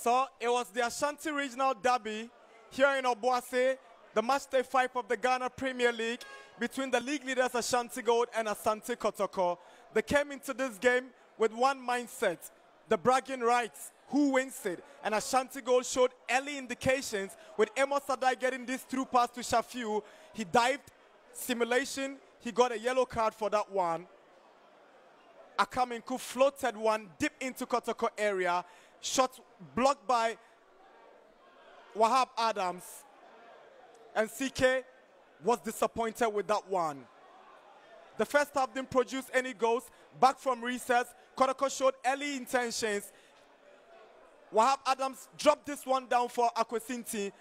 So it was the Ashanti Regional Derby here in Obuasi, the matchday 5 of the Ghana Premier League between the league leaders Ashanti Gold and Asante Kotoko. They came into this game with one mindset, the bragging rights, who wins it. And Ashanti Gold showed early indications with Emma Sadai getting this through pass to Shafiu. He dived, simulation, he got a yellow card for that one. Akaminku floated one deep into Kotoko area. Shot blocked by Wahab Adams. And CK was disappointed with that one. The first half didn't produce any goals. Back from recess, Kotoko showed early intentions. Wahab Adams dropped this one down for Akwesinti.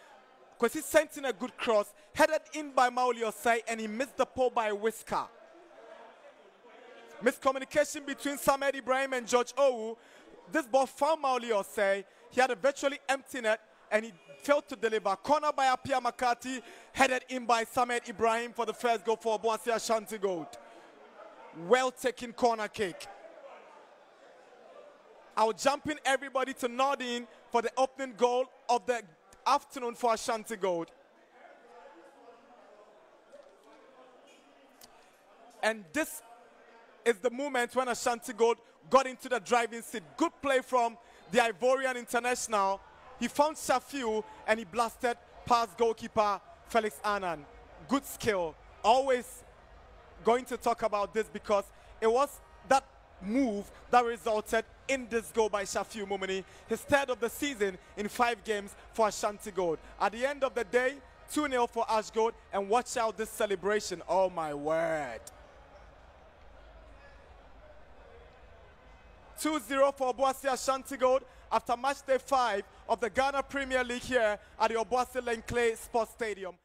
Akwesinti sent in a good cross, headed in by Mauli Osei, and he missed the pole by a whisker. Miscommunication between Samed Ibrahim and George Owu. This ball found Mauli Osei. He had a virtually empty net, and he failed to deliver. Corner by Apia Makati, headed in by Samed Ibrahim for the first goal for Obuasi Ashanti Gold. Well-taken corner kick. I'll jump in everybody to Nadine for the opening goal of the afternoon for Ashanti Gold. And this is the moment when Ashanti Gold got into the driving seat. Good play from the Ivorian international. He found Shafiu and he blasted past goalkeeper Felix Anan. Good skill. Always going to talk about this because it was that move that resulted in this goal by Shafiu Mumuni. His third of the season in 5 games for Ashanti Gold. At the end of the day, 2-0 for Ash Gold, and watch out this celebration. Oh my word. 2-0 for Obuasi Ashanti Gold after match day 5 of the Ghana Premier League here at the Obuasi Len Clay Sports Stadium.